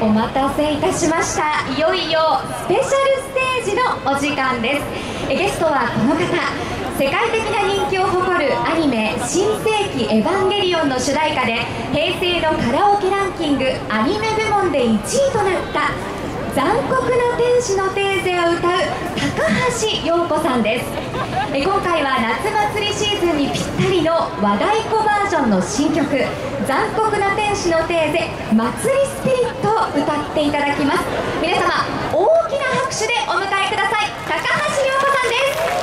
お待たせいたしました。いよいよスペシャルステージのお時間です。ゲストはこの方、世界的な人気を誇るアニメ「新世紀エヴァンゲリオン」の主題歌で平成のカラオケランキングアニメ部門で1位となった「残酷な天使のテーゼ」を歌う高橋洋子さんです。今回は夏祭りシーズンにぴったりの和太鼓バージョンの新曲「残酷な天使のテーゼ祭りスピリット」を歌っていただきます。皆様大きな拍手でお迎えください。高橋洋子さんです。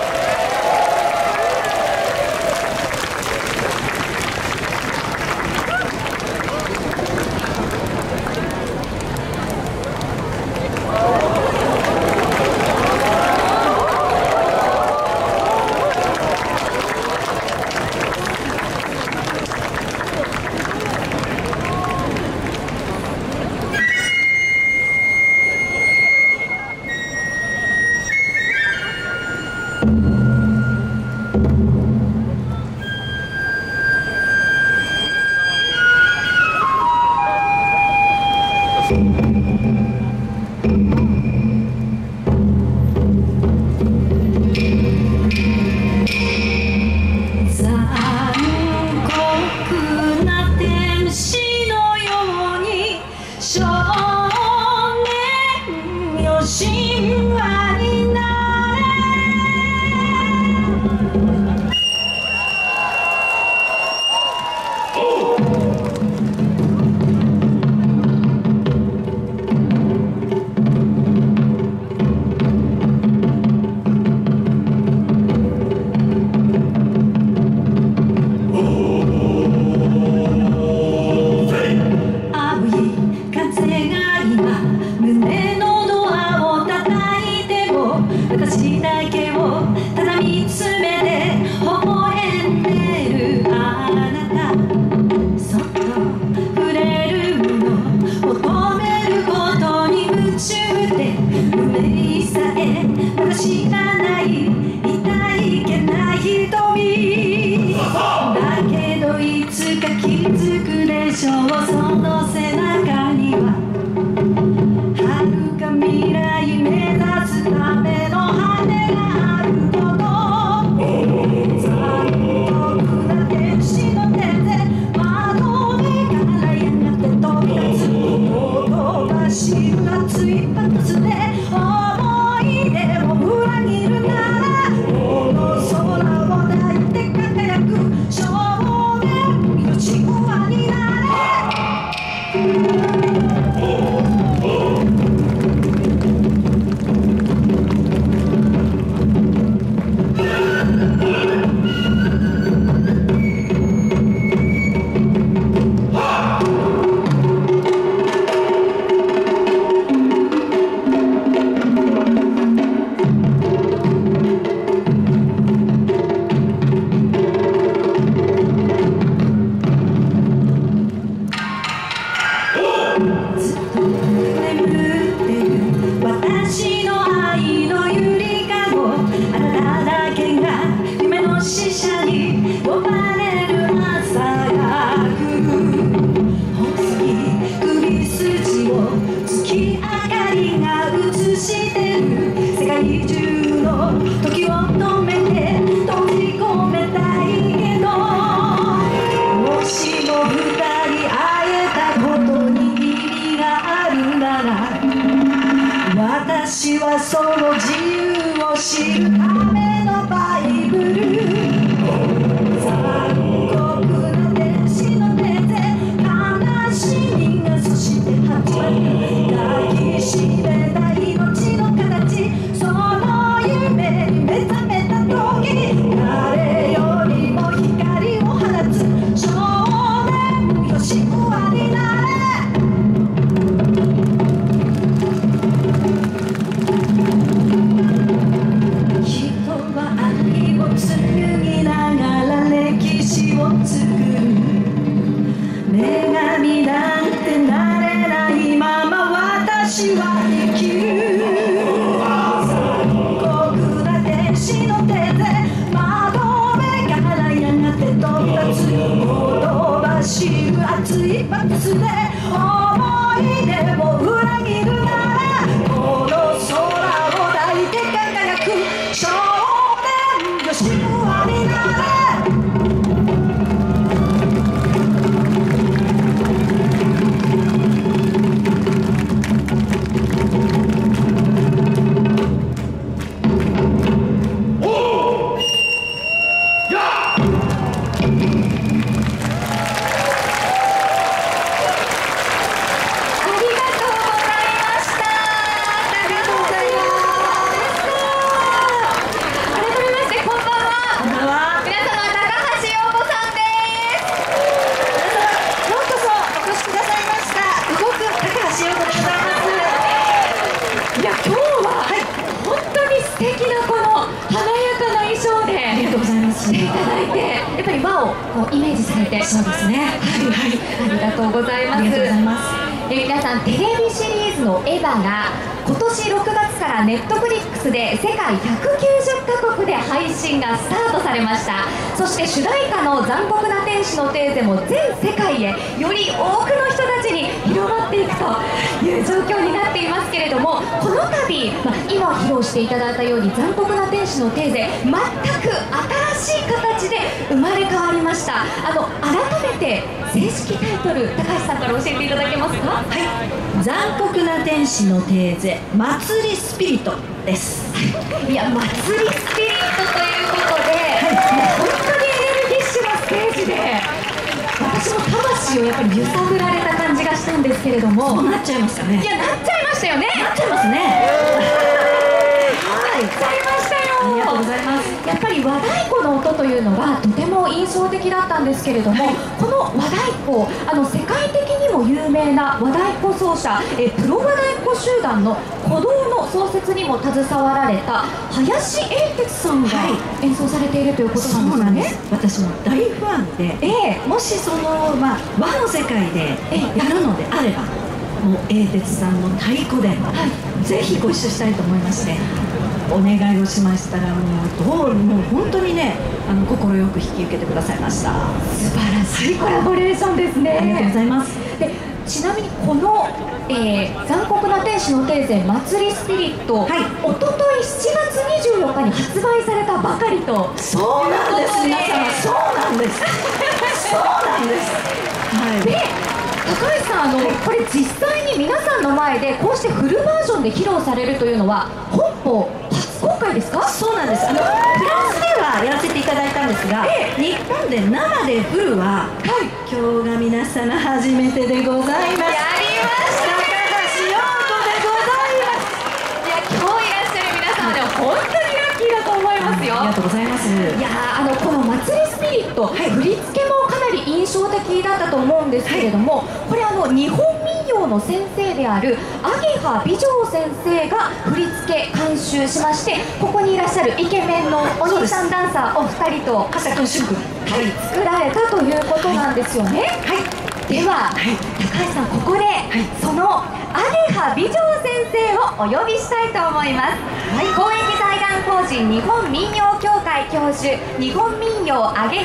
をイメージされて。そうですね。はい、ありがとうございます。皆さん、テレビシリーズのエヴァが今年6月からネットフリックスで世界190カ国で配信がスタートされました。そして主題歌の「残酷な天使のテーゼ」も全世界へより多くの人たちに広まっていくという状況になっていますけれども、この度、今披露していただいたように「残酷な天使のテーゼ」全く新しい形で生まれ変わりました。改めて正式タイトル、高橋さんから教えていただけますか？はい、残酷な天使のテーゼ祭りスピリットです。いや、祭りスピリットということで、もう本当にエネルギッシュなステージで、私も魂をやっぱり揺さぶられた感じがしたんですけれども。そうなっちゃいましたね。いや、なっちゃいましたよね。なっちゃいますね。なっちゃいましたよ。ありがとうございます。やっぱり和太鼓の音というのがとても印象的だったんですけれども、この和太鼓、世界的にも有名な和太鼓奏者、プロ和太鼓集団の鼓動の創設にも携わられた林英傑さんが演奏されているということなんですね。そうなんです。私も大ファンで、もしその、和の世界でやるのであれば、もう英傑さんの太鼓で、ぜひご一緒したいと思いまして、お願いをしましたら、もう本当にね、心よく引き受けてくださいました。素晴らしいコラボレーションですね。ありがとうございます。で、ちなみにこの、残酷な天使のテーゼ祭りスピリット、おととい7月24日に発売されたばかりと。そうなんです。皆様、そうなんです。そうなんです。はい。高橋さん、これ実際に皆さんの前でこうしてフルバージョンで披露されるというのは本邦初公開ですか？そうなんです。フランスではやらせていただいたんですが、日本で生でフルは、今日が皆様初めてでございます。やりました、高橋陽子でございます。いや、今日いらっしゃる皆様では本当にラッキーだと思いますよ。ありがとうございます。いや、この祭りスピリット、振り付けも印象的だったと思うんですけれども、これ日本民謡の先生である揚葉美丈先生が振り付け監修しまして、ここにいらっしゃるイケメンのお兄さんダンサーお二人と作られたということなんですよね。では、高橋さん、ここでその揚葉美丈先生をお呼びしたいと思います。公益財団法人日本民謡協会教授、日本民謡揚葉流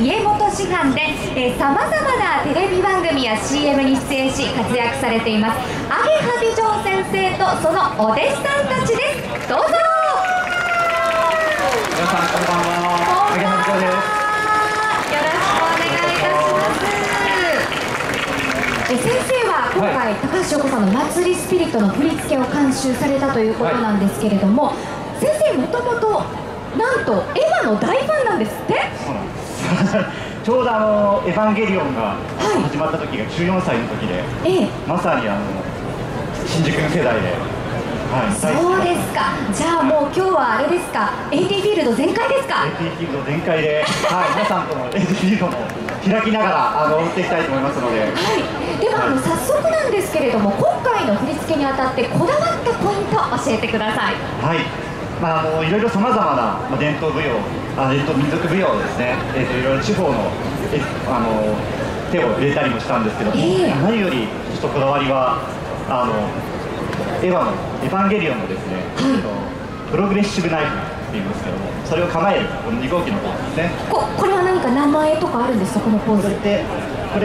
家元師範で、さまざまなテレビ番組や CM に出演し活躍されています揚葉美丈先生とそのお弟子さんたちです。どうぞ。皆さん、こんばんは。揚葉美丈です。先生は今回、高橋陽子さんの祭りスピリットの振り付けを監修されたということなんですけれども、先生、もともとなんとエヴァの大ファンなんですって。そうなんです。ちょうどエヴァンゲリオンが始まった時が14歳の時で、まさに新宿の世代で。そうですか。じゃあ、もう今日はあれですか、AT フィールド全開ですか？ AT フィールド全開で、皆さんとの AT フィールドも開きながら打っていきたいと思いますので。では、早速なんですけれども、今回の振り付けにあたってこだわったポイントを教えてください。いろいろさまざまな伝統舞踊、民族舞踊ですね、いろいろ地方の手を入れたりもしたんですけども、何よりちょっとこだわりはエヴァンゲリオンのですね、プログレッシブナイフっていうんですけども、それを構えるこの2号機のポーズですね。これは何か名前とかあるんですか、このポーズって。こ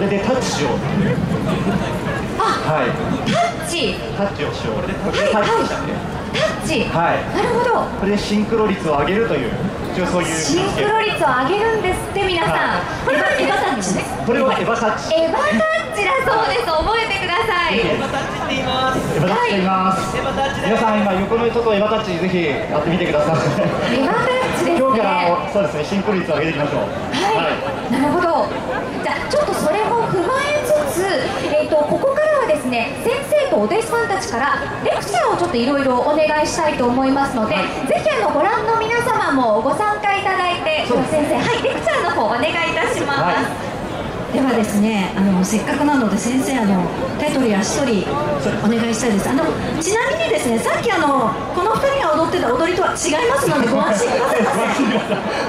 れでタッチしよう。タッチをしよう。これでタッチしたね。なるほど。これでシンクロ率を上げるという、一応そういうシンクロ率を上げるんですって。皆さん、これはエヴァタッチです。これはエヴァタッチ、エヴァタッチだそうです。覚えてください。エヴァタッチって言います。エヴァタッチって言います。皆さん、今横の人とエヴァタッチぜひやってみてください。エヴァタッチですね。今日からそうですね、シンクロ率を上げていきましょう。なるほど。じゃあ、ちょっとそれも踏まえつつ、ここからはですね、先生とお弟子さんたちからレクチャーをちょっといろいろお願いしたいと思いますので、ぜひご覧の皆様もご参加いただいて、先生、レクチャーの方お願いいたします。ではですね、せっかくなので先生、手取り足取りお願いしたいです。ちなみにですね、さっきこの2人が踊ってた踊りとは違いますのでご安心くださいませ。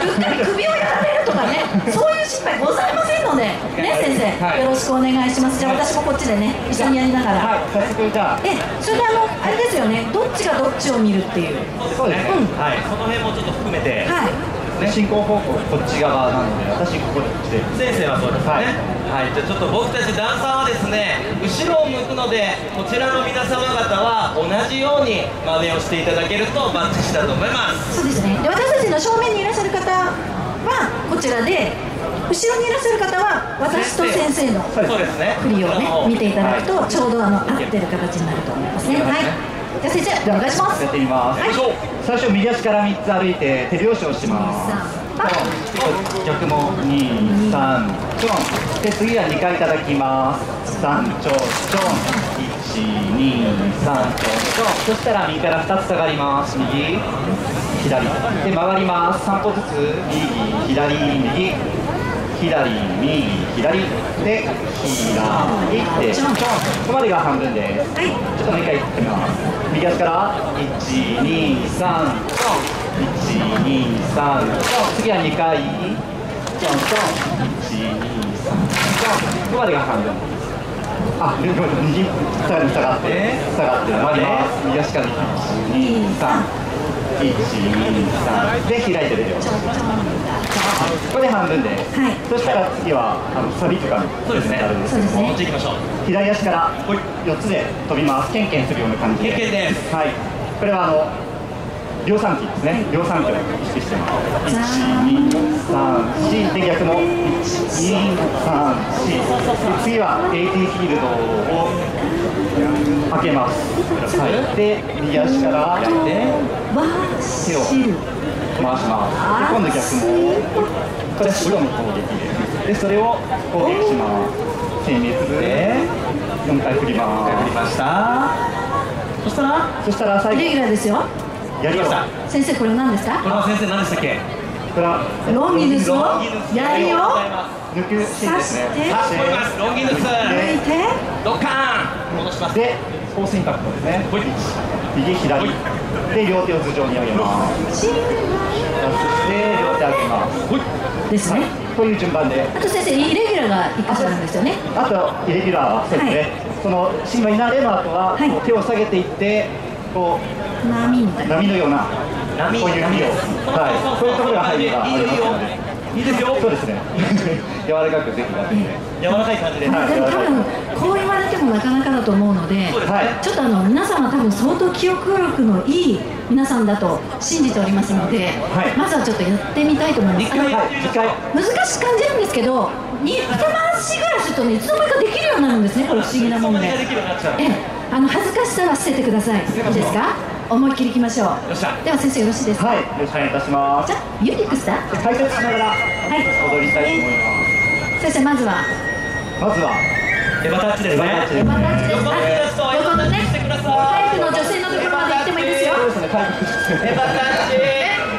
うっかり首をやられるとかね、そういう心配ございませんのでね、先生、はい、よろしくお願いします。じゃあ私もこっちでね、一緒にやりながら、はい、早速じゃあ、それであれですよね、どっちがどっちを見るっていう、そうですね、はい、その辺もちょっと含めて、はい、進行方向こっち側なので、私ここで来て、先生はそうですね。はい、じゃあちょっと僕たちダンサーはですね、後ろを向くので、こちらの皆様方は同じように真似をしていただけるとバッチリだと思います。そうですね。で、私たちの正面にいらっしゃる方はこちらで、後ろにいらっしゃる方は私と先生の振りをね、見ていただくとちょうど合ってる形になると思いますね。はい。じゃあ先生、お願いします。やってみます。最初右足から3つ歩いて手拍子をします。逆も2、3、4。で次は2回叩きます。3、4、4。1、2、3、4、4。そしたら右から2つ下がります。右、左。で回ります。3歩ずつ。右、左、右。左、右、左。で左。でここまでが半分です。ちょっともう一回いってみます。右足から1、2、3、4、1、2、3、4。次は2回、1、2、3、4。ここまでが半分。あ、右下に下がって回ります。右足から1、2、3、1、2、3。で開いてるよ。ここで半分です。そしたら次はサビとかになるんですけども、左足から4つで飛びます。ケンケンするような感じで。はい。これは量産機ですね。量産機を意識してます。1、2、3、4。で逆も1、2、3、4。次は AT フィールドを開けます。はい。で右足から手を回します。今度逆も、これは白の攻撃です。で、それを攻撃します。精密で、4回振ります。4回振りました。そしたら最後。レギュラーですよ。やりました。先生、これ何ですか？これは先生、何でしたっけ？これは、ロンギヌスをやりを抜くシーンですね。刺して、ロンギヌス。抜いて、ドカーン戻します。で、フォースインパクトですね。右、左。で、両手を頭上に上げます。で、両手上げます。ですね。こういう順番で。あと先生、イレギュラーが1箇所なんですよね。あと、イレギュラーはそうですね。そのシーマになれば、あとは手を下げていって、こう、波のような、こういう波を、はい、そういうところが入れば、いいですよ。そうですね。柔らかくぜひやってみて。柔らかい感じで。でも多分、こう言われてもなかなかだと思うので、ちょっと皆様多分相当記憶力のいい皆さんだと信じておりますので、まずはちょっとやってみたいと思います。難しく感じるんですけど、2回しぐらいするとね、いつの間にかできるようになるんですね。これ不思議なもんで。恥ずかしさは捨ててください。いいですか？思いっきりいきましょう。では先生、よろしいですか？はい、よろしくお願いいたします。じゃあ、ユリックスだ。解説しながら踊りたいと思います。先生、まずはエバタッチですね。エバタッチです。横のね、タイプの女性のところまで行ってもいいですよ。エバタッチ。好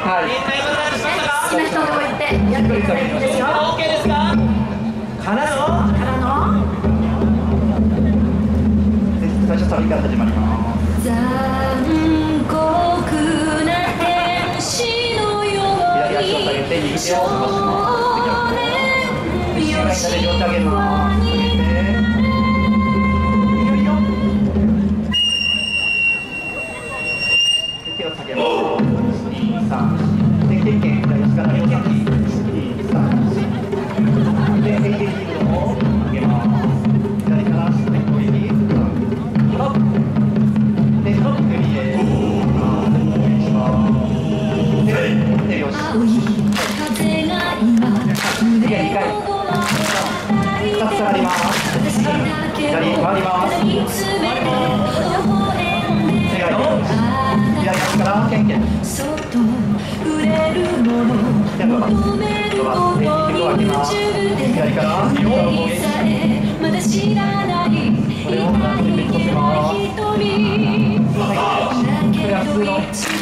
きな人のとこ行って、やってください。いいですよ。オッケーですか？からの。最初サビから始まります。残酷な天使のように。左足を下げて右手を伸ばします。右足を下げて両手上げます。い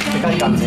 い感じ。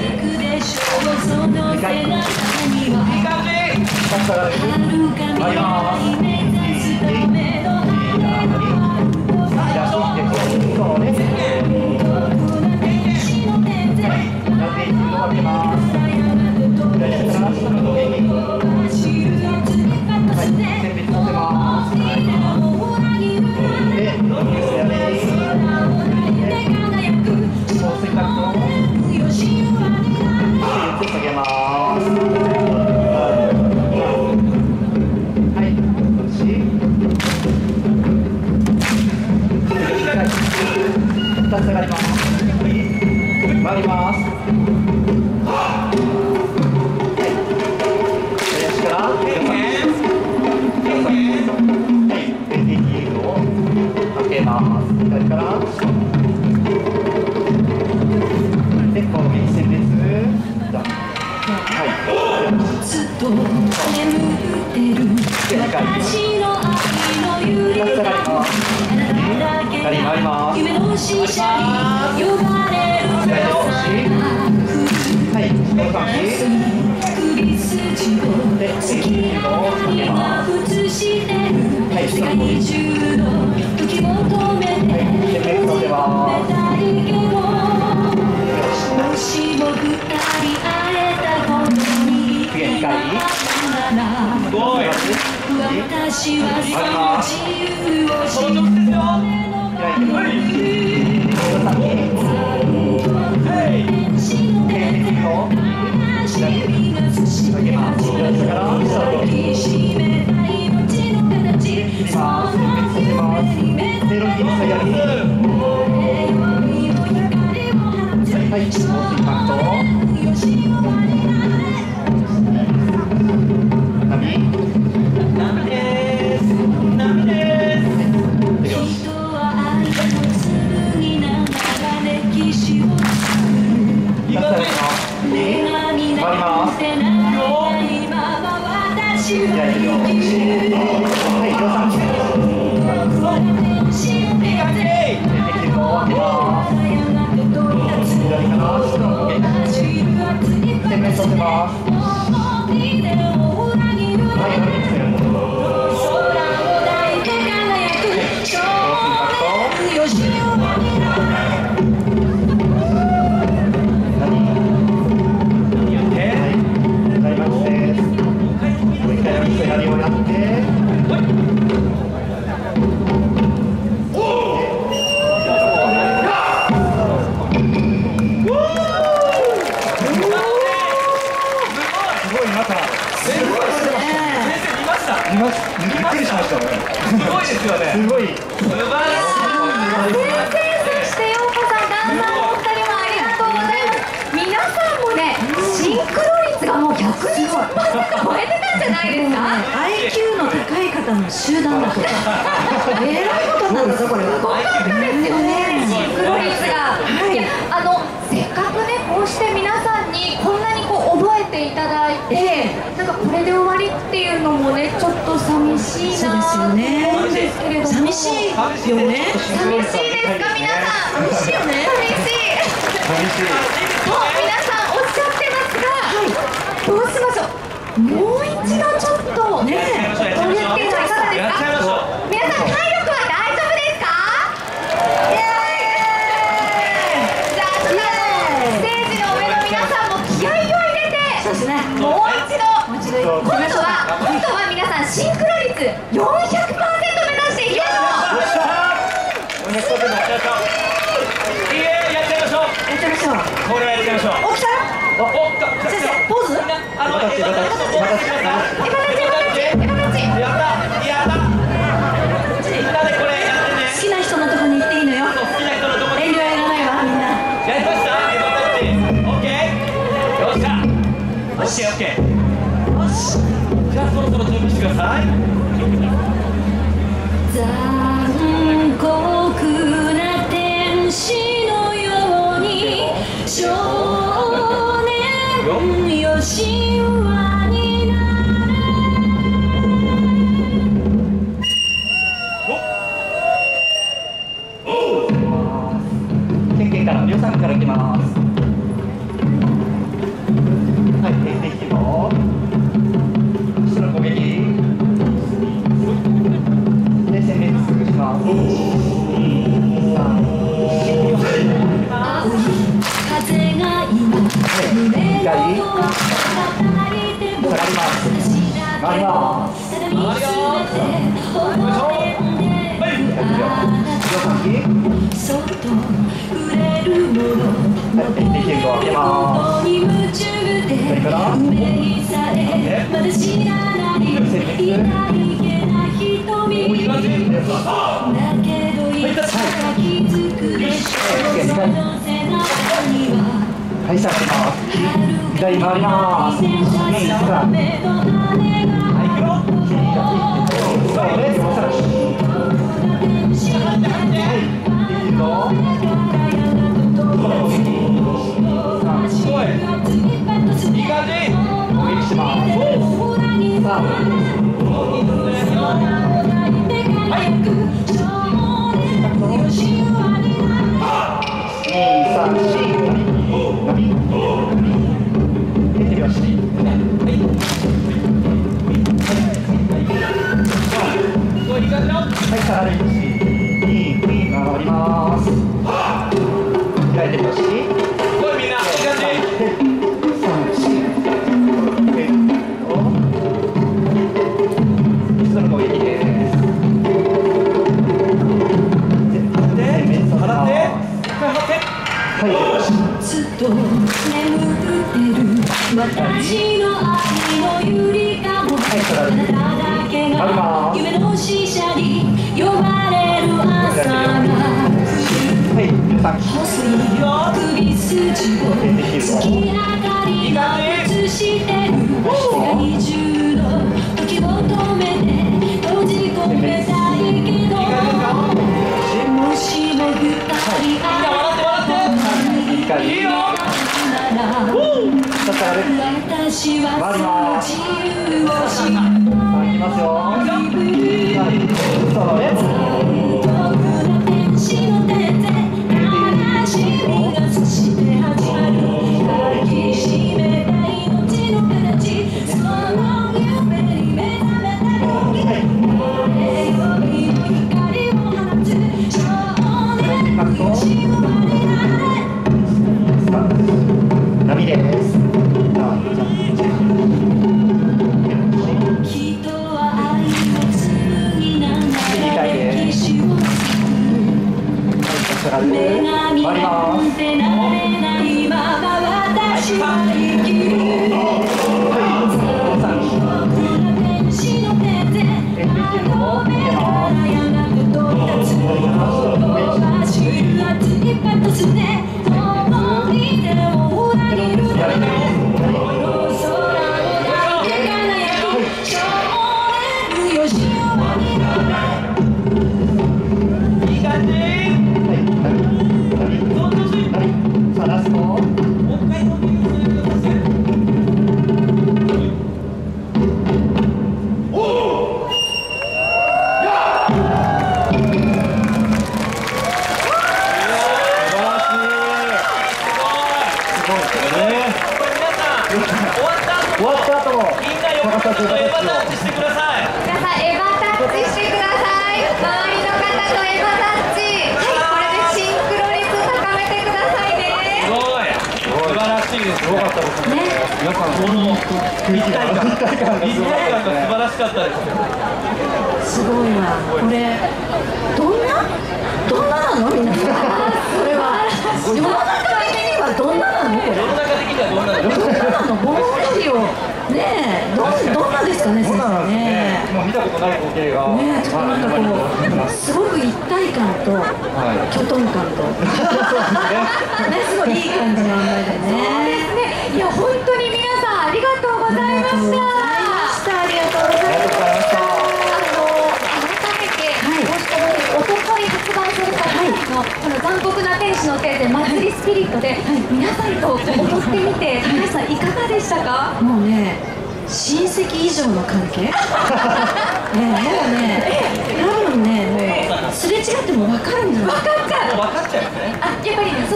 やっぱりね、そ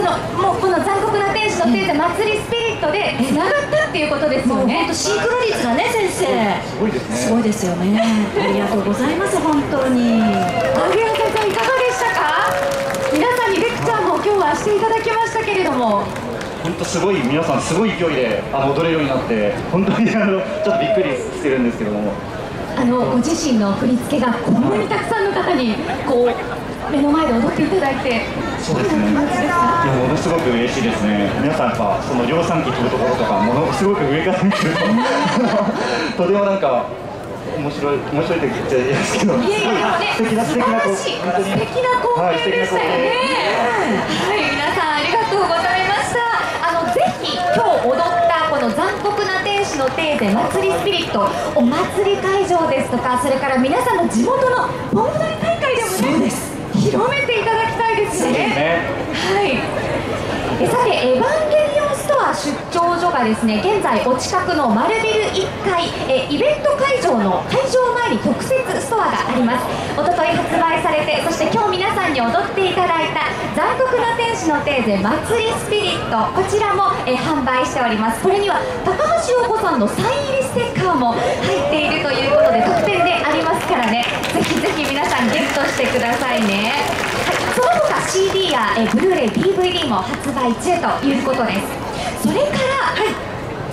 のもうこの残酷な天使のテーゼ祭りスピリットでつながったってっていうことですよね。本当シークロ率がね、先生すごいですね。すごいですよね。ありがとうございます本当に。青木先生いかがでしたか。皆さんにレクチャーも今日はしていただきましたけれども、本当すごい皆さんすごい勢いで踊れるようになって本当にちょっとびっくりしてるんですけども、ご自身の振り付けがこんなにたくさんの方にこう目の前で踊っていただいて、そうですね、いやものすごく嬉しいですね。皆さんやっぱその量産機飛ぶところとかものすごく上から見てるととてもなんか面白いと言っちゃいですけど、いやいやね、素晴らしい素敵な光景でしたよね。はい、皆さんありがとうございました。ぜひ今日踊ったこの残酷な天使のテーゼ祭りスピリット、お祭り会場ですとか、それから皆さんの地元の盆踊り大会でもね広めていただきたいですよね。はい。さて、エヴァンゲリオンストア出張所がですね、現在お近くの丸ビル1階、イベント会場の会場前に特設ストアがあります。おととい発売されて、そして今日皆さんに踊っていただいた残酷な天使のテーゼ祭りスピリット、こちらも、販売しております。これには高橋洋子さんのサイン入りステッカーも入っているということで特典でありますからね、ぜひぜひ皆さんゲットしてくださいね。その他 CD やブルーレイ DVD も発売中ということです。それから、はい、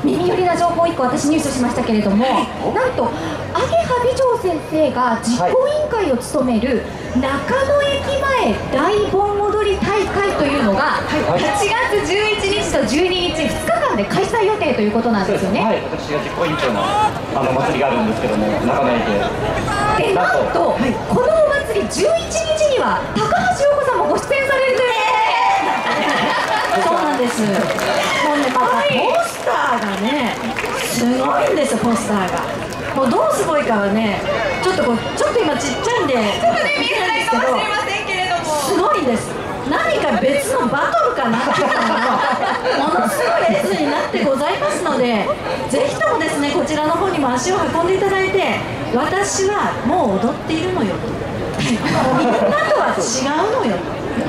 耳寄りな情報1個私入手しましたけれども、はい、なんとアゲハ美丈先生が実行委員会を務める中野駅前大盆踊り大会というのが8月11日と12日2日間で開催予定ということなんですよね。はい、私が実行委員長の祭りがあるんですけども、中野駅でなんと、はい、このお祭り11日には高橋洋子さんもご出演されるというそうなんです。もうね、またポスターがねすごいんですよ。ポスターがもうどうすごいかはね、ちょっと今ちっちゃいんでちょっとね見えないかもしれませんけれども、すごいんです。何か別のバトルかなっていうのもものすごいレースになってございますので、ぜひともですねこちらの方にも足を運んでいただいて、私はもう踊っているのよと、みんなとは違うのよ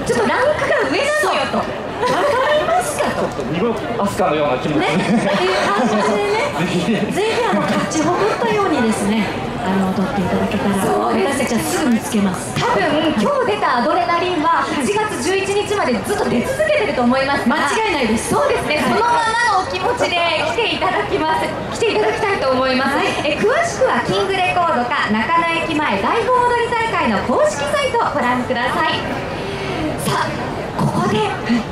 と、ちょっとランクが上なのよと、分かりますかと、ちょっと濁アスカのような気持ちねっていう感じでねぜひキャッチホコったようにですね踊っていただけたら、私たちはすぐ見つけます。多分今日出たアドレナリンは8月11日までずっと出続けてると思います。間違いないです。そうですね、そのままのお気持ちで来ていただきたいと思います。詳しくはキングレコードか中野駅前大盆踊り大会の公式サイトをご覧ください。さあ、ここで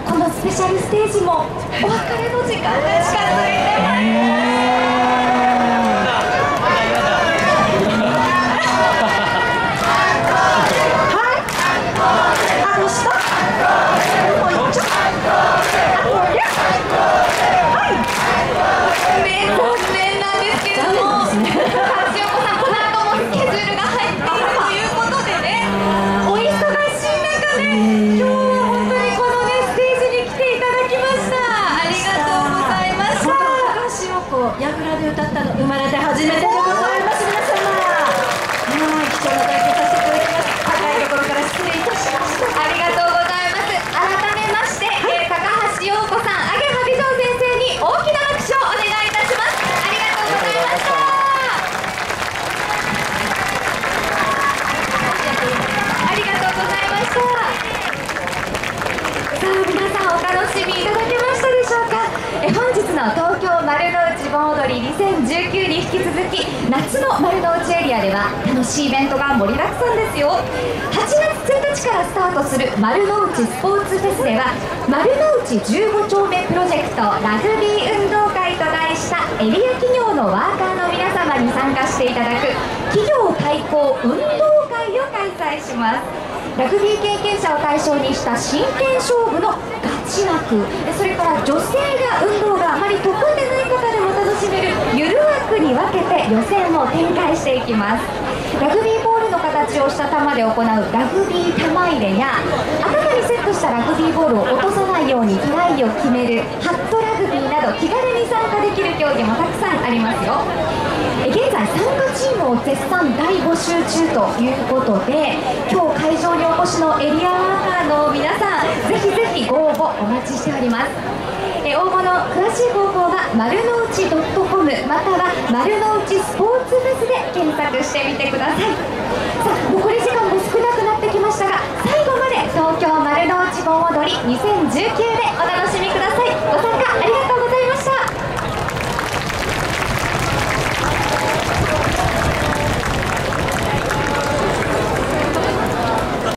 このスペシャルステージもお別れの時間が近づいてまいります。東京丸の内盆踊り2019に引き続き、夏の丸の内エリアでは楽しいイベントが盛りだくさんですよ。8月1日からスタートする丸の内スポーツフェスでは、丸の内15丁目プロジェクトラグビー運動会と題したエリア企業のワーカーの皆様に参加していただく企業対抗運動会を開催します。ラグビー経験者を対象にした真剣勝負のガチ枠、それから女性が運動があまり得意でない方でも楽しめるゆる枠に分けて予選を展開していきます。ラグビーボールの形をした球で行うラグビー球入れや、頭にセットしたラグビーボールを落とさないようにトライを決めるハットラグビーなど、気軽に参加できる競技もたくさんありますよ。現在参加チームを絶賛大募集中ということで、今日会場にお越しのエリアワーカーの皆さん、ぜひぜひご応募お待ちしております。応募の詳しい方法は丸の内 .com または丸の内スポーツフェスで検索してみてください。さあ残り時間も少なくなってきましたが、最後まで東京丸の内盆踊り2019でお楽しみください。ご参加ありがとうございました。